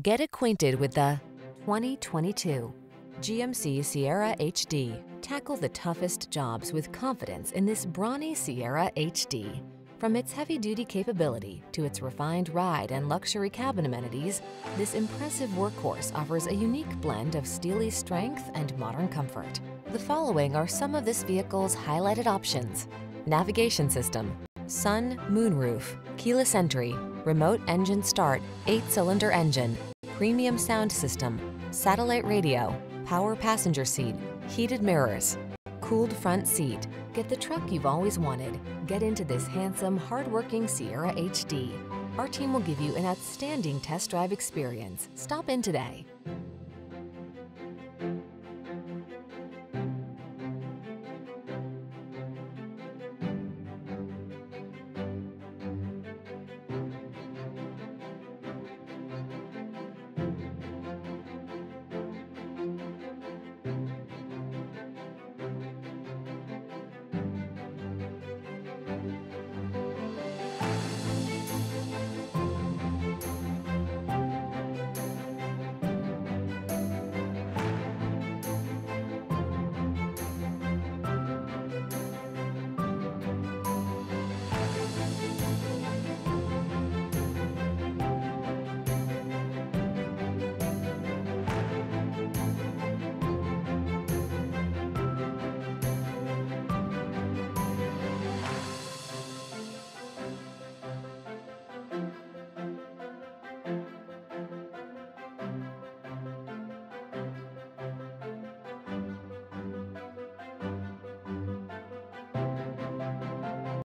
Get acquainted with the 2022 GMC Sierra HD. Tackle the toughest jobs with confidence in this brawny Sierra HD. From its heavy-duty capability to its refined ride and luxury cabin amenities, this impressive workhorse offers a unique blend of steely strength and modern comfort. The following are some of this vehicle's highlighted options: navigation system, sun, moonroof, keyless entry, remote engine start, 8-cylinder engine, premium sound system, satellite radio, power passenger seat, heated mirrors, cooled front seat. Get the truck you've always wanted. Get into this handsome, hardworking Sierra HD. Our team will give you an outstanding test drive experience. Stop in today.